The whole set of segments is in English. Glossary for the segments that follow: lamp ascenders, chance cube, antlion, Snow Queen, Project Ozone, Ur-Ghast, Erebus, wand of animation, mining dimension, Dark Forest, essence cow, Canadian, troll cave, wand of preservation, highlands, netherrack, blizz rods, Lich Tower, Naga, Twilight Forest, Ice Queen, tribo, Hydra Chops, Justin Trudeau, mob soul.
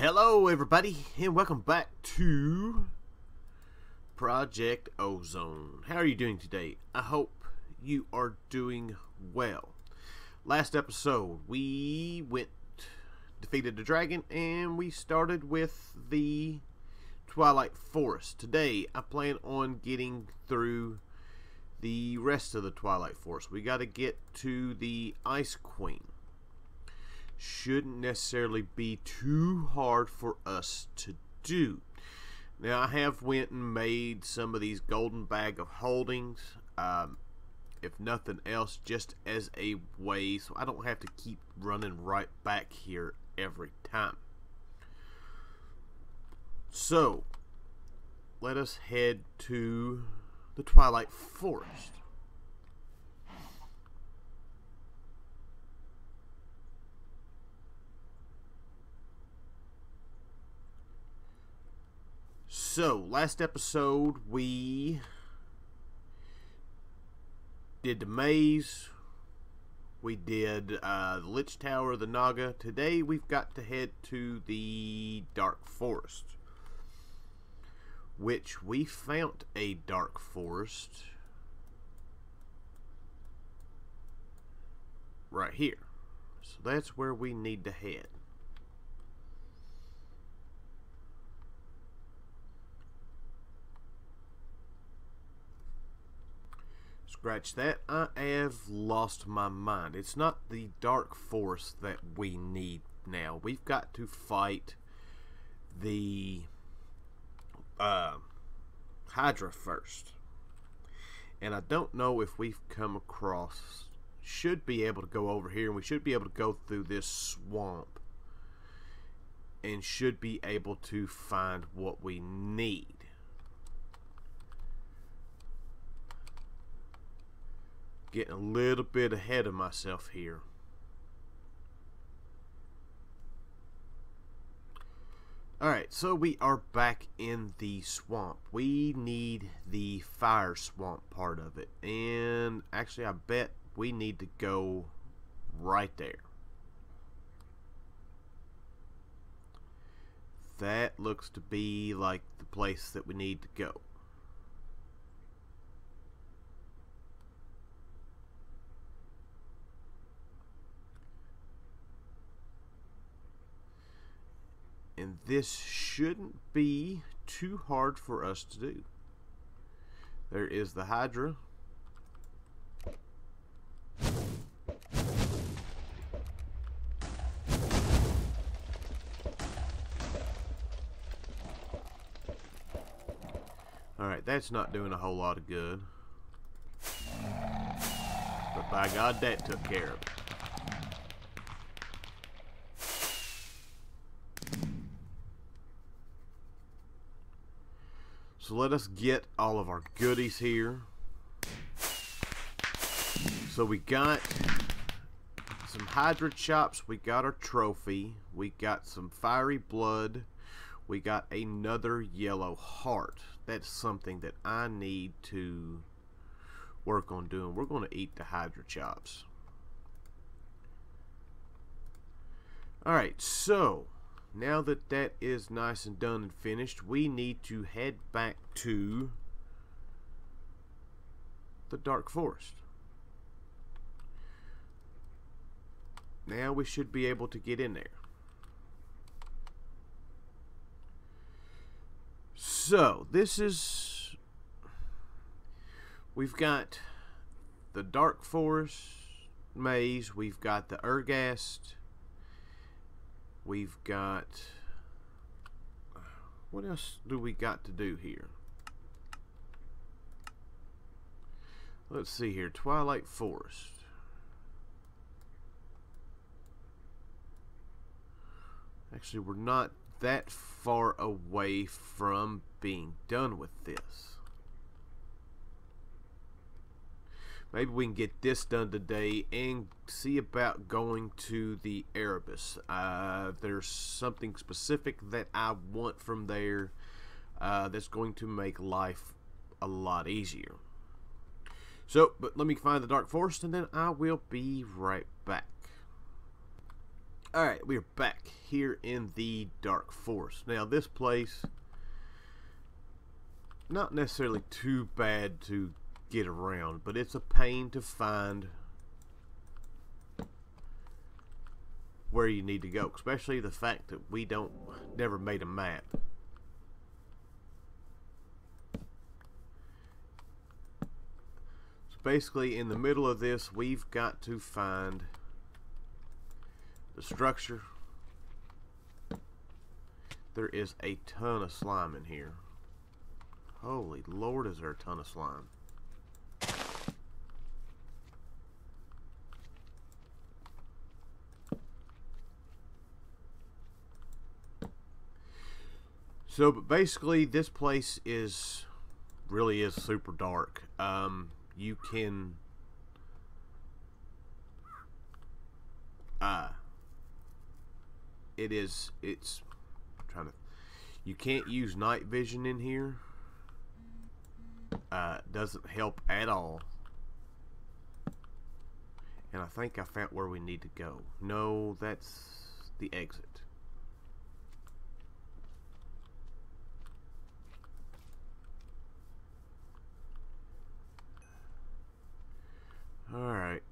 Hello everybody and welcome back to Project Ozone. How are you doing today? I hope you are doing well. Last episode we defeated the dragon and we started with the Twilight Forest. Today I plan on getting through the rest of the Twilight Forest. We got to get to the Ice Queen. Shouldn't necessarily be too hard for us to do. Now I have went and made some of these golden bag of holdings, if nothing else, just as a way so I don't have to keep running right back here every time. So let us head to the Twilight Forest. So, last episode we did the maze, we did the Lich Tower, the Naga. Today we've got to head to the Dark Forest, which we found a Dark Forest right here. So that's where we need to head. Scratch that, I have lost my mind. It's not the Dark Forest that we need now. We've got to fight the Hydra first. And I don't know if we've come across... Should be able to go over here, and we should be able to go through this swamp. And should be able to find what we need. Getting a little bit ahead of myself here. Alright, so we are back in the swamp. We need the fire swamp part of it. And actually, I bet we need to go right there. That looks to be like the place that we need to go. And this shouldn't be too hard for us to do. There is the Hydra. Alright, that's not doing a whole lot of good. But by God, that took care of it. So let us get all of our goodies here. So we got some Hydra Chops. We got our trophy. We got some fiery blood. We got another yellow heart. That's something that I need to work on doing. We're going to eat the Hydra Chops. Alright, so... Now that that is nice and done and finished, we need to head back to the Dark Forest. Now we should be able to get in there. So, this is... We've got the Dark Forest maze, we've got the Ur-Ghast. We've got, what else do we got to do here? Let's see here, Twilight Forest. Actually, we're not that far away from being done with this. Maybe we can get this done today and see about going to the Erebus. There's something specific that I want from there that's going to make life a lot easier. So, but let me find the Dark Forest and then I will be right back. Alright, we're back here in the Dark Forest. Now this place, not necessarily too bad to get around, but it's a pain to find where you need to go, especially the fact that we never made a map. So basically in the middle of this, we've got to find the structure. There is a ton of slime in here. Holy Lord, is there a ton of slime. So, but basically this place really is super dark. You can you can't use night vision in here. Doesn't help at all. And I think I found where we need to go. No, that's the exit. Alright.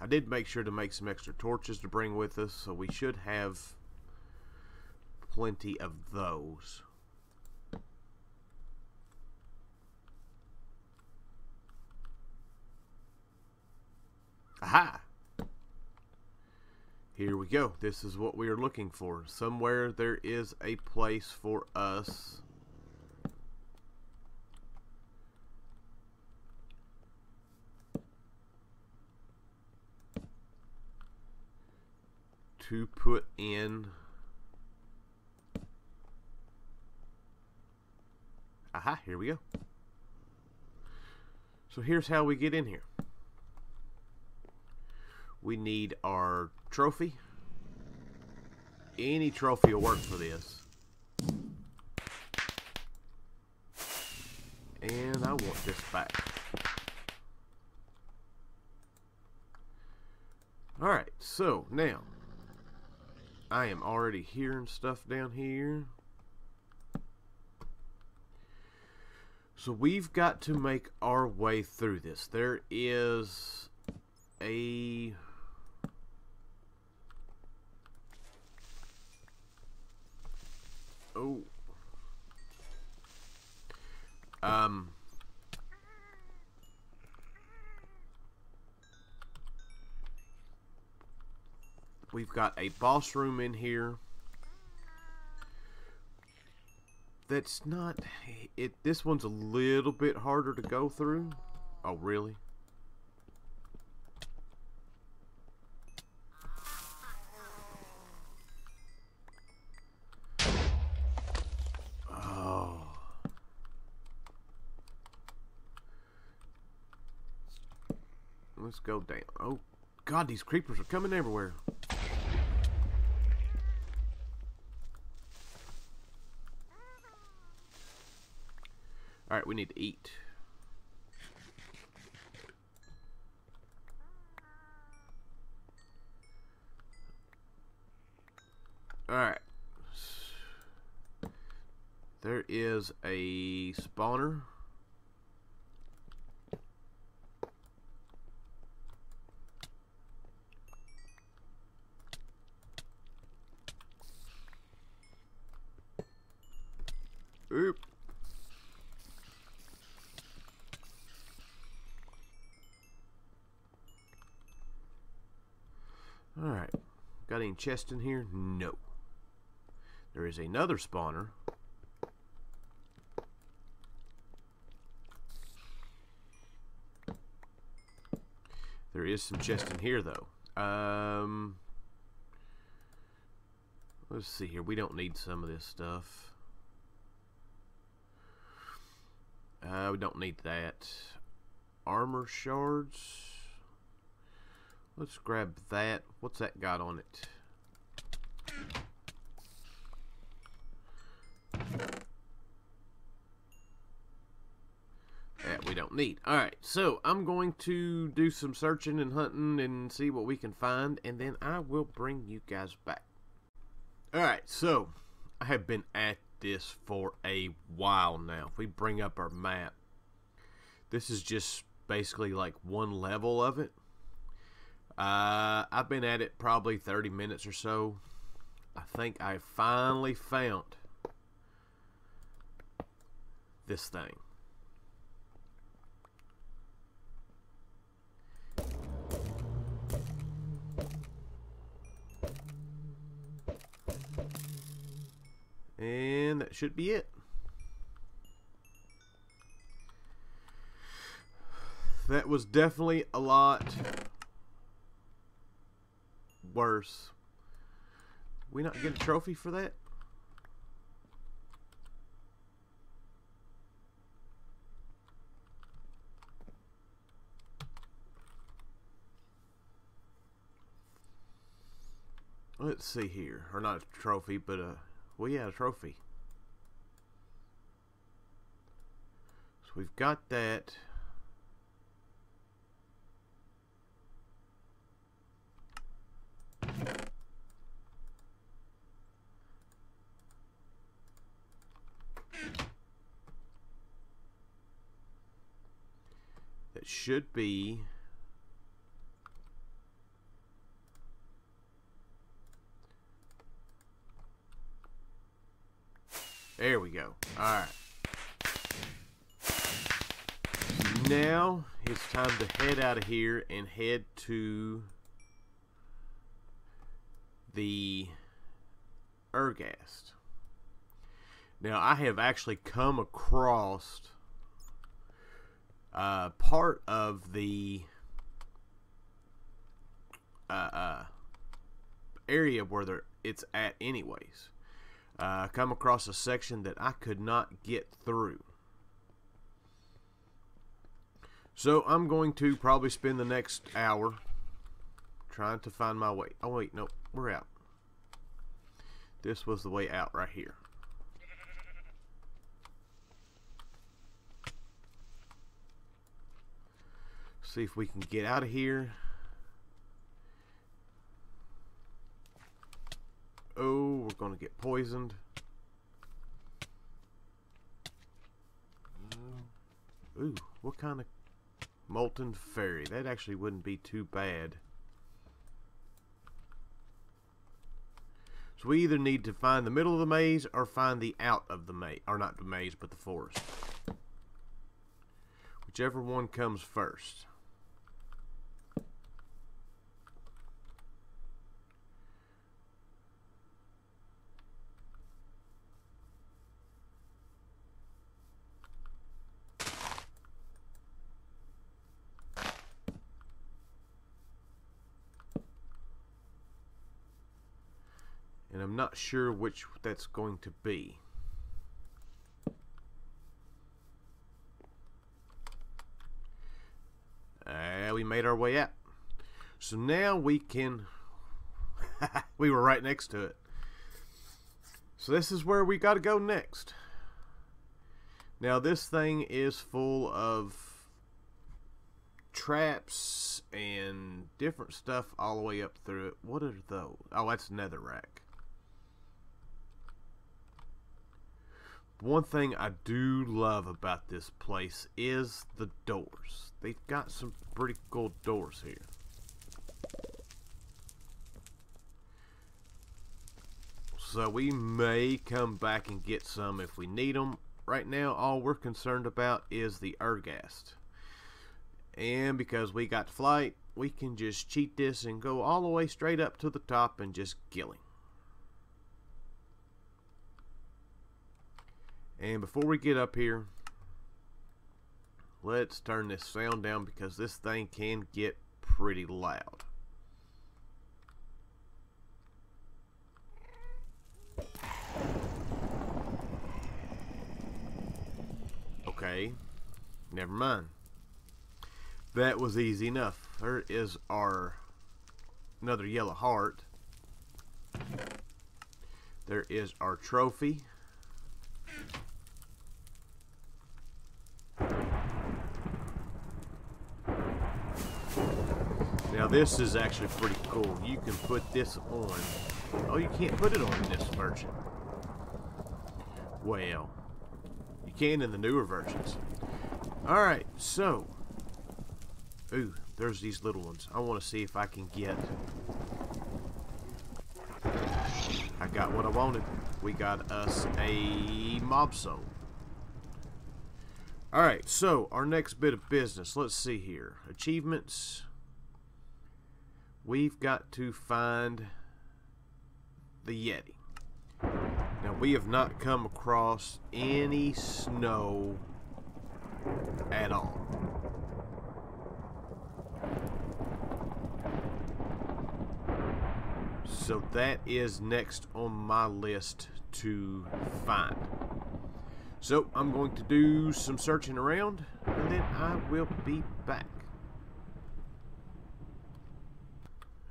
I did make sure to make some extra torches to bring with us, so we should have plenty of those. Aha! Here we go. This is what we are looking for. Somewhere there is a place for us to put in. Aha, here we go. So here's how we get in here. We need our trophy. Any trophy will work for this. And I want this back. Alright, so now I am already hearing stuff down here. So we've got to make our way through this. There is a we've got a boss room in here that's not it. This one's a little bit harder to go through. Oh, really? Oh. Let's go down. Oh, God, these creepers are coming everywhere. Alright, we need to eat. Alright. There is a spawner. Oop. Alright, got any chest in here? No. There is another spawner. There is some chest in here though. Let's see here, we don't need some of this stuff. We don't need that. Armor shards. Let's grab that. What's that got on it? That we don't don't need. Alright, so I'm going to do some searching and hunting and see what we can find, and then I will bring you guys back. Alright, so I have been at this for a while now. If we bring up our map, this is just basically like one level of it. I've been at it probably 30 minutes or so. I think I finally found this thing. And that should be it. That was definitely a lot worse. We not get a trophy for that? Let's see here. Or not a trophy, but a... well, yeah, a trophy. So we've got that. That should be there we go. Alright. Now it's time to head out of here and head to the Ur-Ghast. Now I have actually come across part of the area where it's at anyways. Come across a section that I could not get through. So I'm going to probably spend the next hour trying to find my way. Oh wait, no, we're out. This was the way out right here. See if we can get out of here. Oh, we're going to get poisoned. Ooh, what kind of molten fairy? That actually wouldn't be too bad. So we either need to find the middle of the maze or find the out of the maze. Or not the maze, but the forest. Whichever one comes first. And I'm not sure which that's going to be. We made our way out. So now we can... we were right next to it. So this is where we got to go next. Now this thing is full of traps and different stuff all the way up through it. What are those? Oh, that's netherrack. One thing I do love about this place is the doors. They've got some pretty cool doors here. So we may come back and get some if we need them. Right now, all we're concerned about is the Ur-Ghast. And because we got flight, we can just cheat this and go all the way straight up to the top and just kill him. And before we get up here, let's turn this sound down because this thing can get pretty loud. Okay, never mind. That was easy enough. There is our another yellow heart. There is our trophy. this is actually pretty cool. You can put this on. Oh, you can't put it on this version. Well, you can in the newer versions. Alright, so. Ooh, there's these little ones. I want to see if I can get. I got what I wanted. We got us a mob soul. Alright, so our next bit of business. Let's see here. Achievements. We've got to find the Yeti. Now, we have not come across any snow at all. So that is next on my list to find. So I'm going to do some searching around and then I will be back.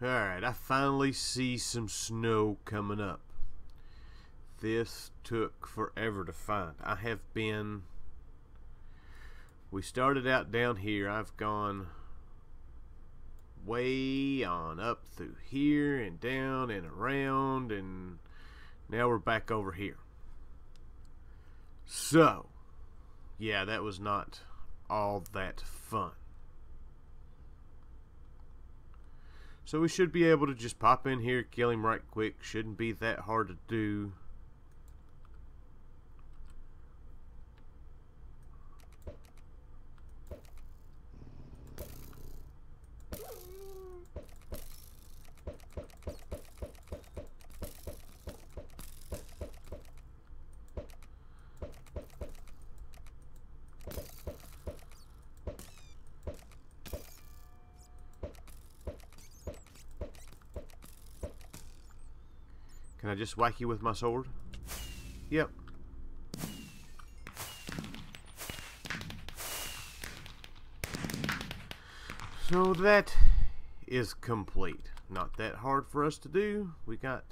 Alright, I finally see some snow coming up. This took forever to find. I have been... We started out down here. I've gone way on up through here and down and around, and now we're back over here. So, yeah, that was not all that fun. So we should be able to just pop in here, kill him right quick. Shouldn't be that hard to do. Can I just whack you with my sword? Yep. So that is complete. Not that hard for us to do. We got...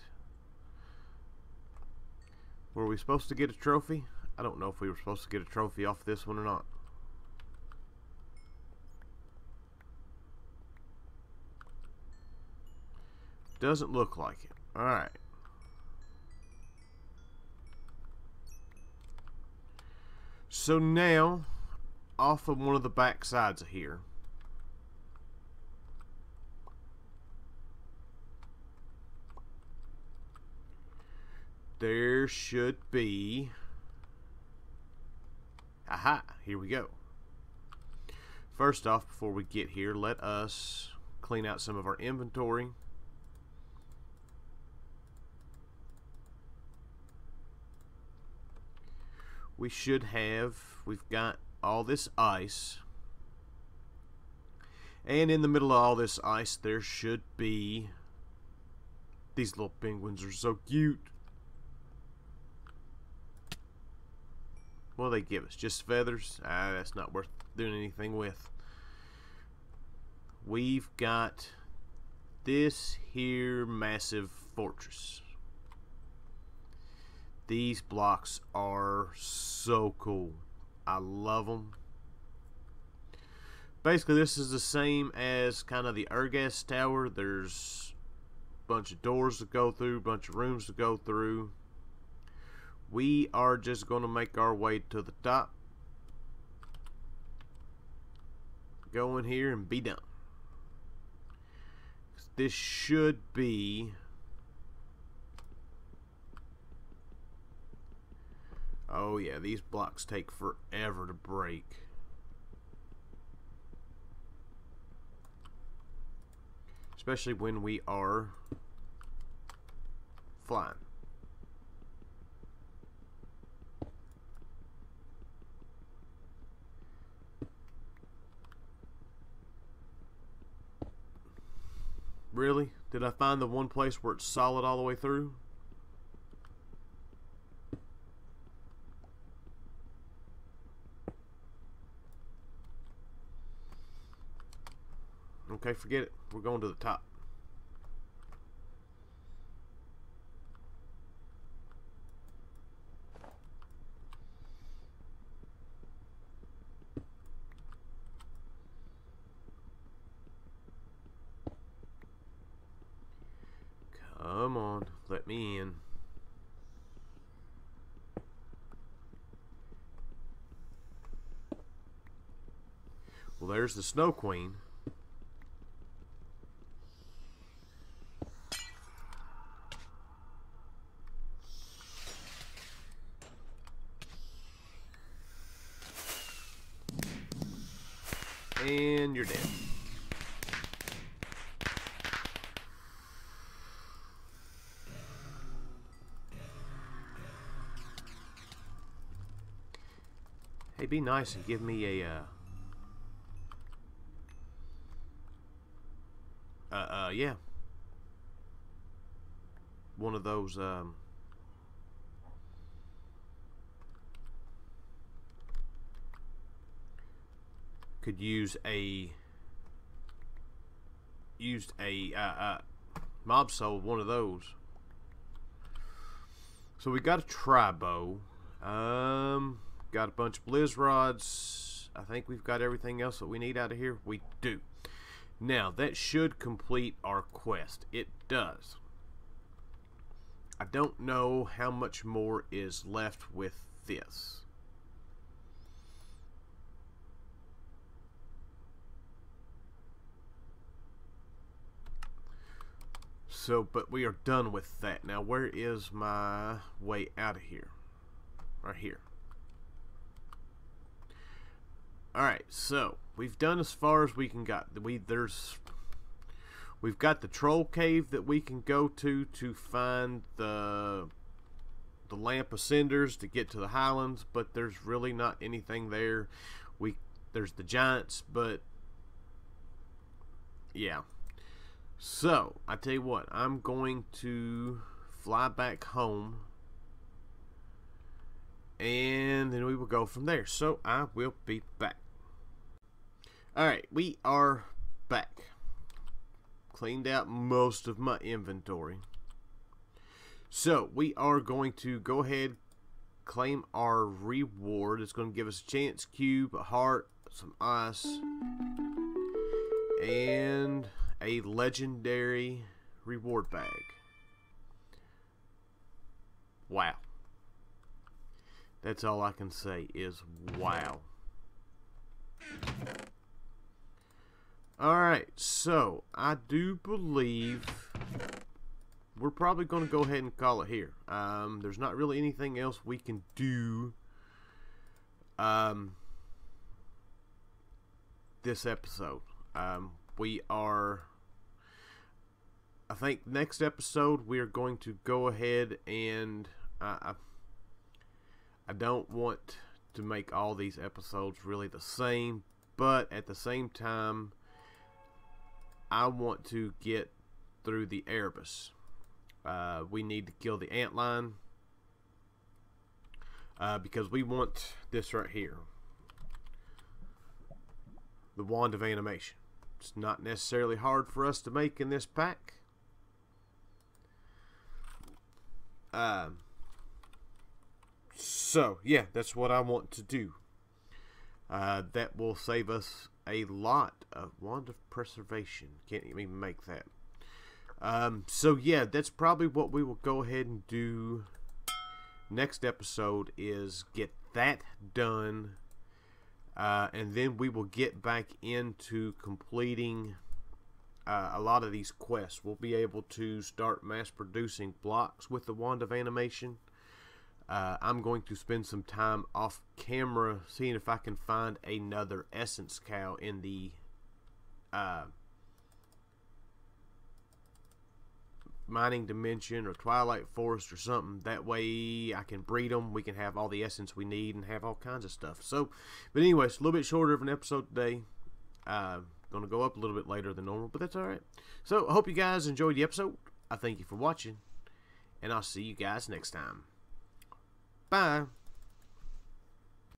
Were we supposed to get a trophy? I don't know if we were supposed to get a trophy off this one or not. Doesn't look like it. Alright. So now, off of one of the back sides of here, there should be, aha, here we go. First off, before we get here, let us clean out some of our inventory. We should have, we've got all this ice, and in the middle of all this ice there should be, these little penguins are so cute. What do they give us? Just feathers? Ah, that's not worth doing anything with. We've got this here massive fortress. These blocks are so cool. I love them. Basically, this is the same as kind of the Ur-Ghast Tower. There's a bunch of doors to go through, a bunch of rooms to go through. We are just going to make our way to the top. Go in here and be done. This should be... Oh yeah, these blocks take forever to break. Especially when we are flying. Really? Did I find the one place where it's solid all the way through? Okay, forget it. We're going to the top. Come on, let me in. Well, there's the Snow Queen. And you're dead. Hey, be nice and give me yeah. One of those, could use a mob soul, one of those. So we got a tribo, got a bunch of blizz rods. I think we've got everything else that we need out of here. We do. Now that should complete our quest. It does. I don't know how much more is left with this. So, but we are done with that. Now, where is my way out of here? Right here. Alright, so we've done as far as we can got. We've got the troll cave that we can go to find the lamp ascenders to get to the highlands, but there's really not anything there. There's the giants, but yeah. So I tell you what, I'm going to fly back home, and then we will go from there. So I will be back. Alright, we are back. Cleaned out most of my inventory. So we are going to go ahead, claim our reward. It's going to give us a chance cube, a heart, some ice, and a legendary reward bag. Wow. That's all I can say is wow. Alright, so I do believe we're probably going to go ahead and call it here. There's not really anything else we can do this episode. We are, I think next episode we are going to go ahead and, I don't want to make all these episodes really the same, but at the same time, I want to get through the Erebus. We need to kill the antlion, because we want this right here, the wand of animation. It's not necessarily hard for us to make in this pack. So, yeah, that's what I want to do. That will save us a lot of wand of preservation. Can't even make that. So, yeah, that's probably what we will go ahead and do next episode, is get that done. And then we will get back into completing a lot of these quests. We'll be able to start mass producing blocks with the wand of animation. I'm going to spend some time off camera seeing if I can find another essence cow in the mining dimension or Twilight Forest or something. That way I can breed them, we can have all the essence we need and have all kinds of stuff. So, but anyways, a little bit shorter of an episode today. Gonna go up a little bit later than normal, but that's alright. So I hope you guys enjoyed the episode. I thank you for watching, and I'll see you guys next time. Bye.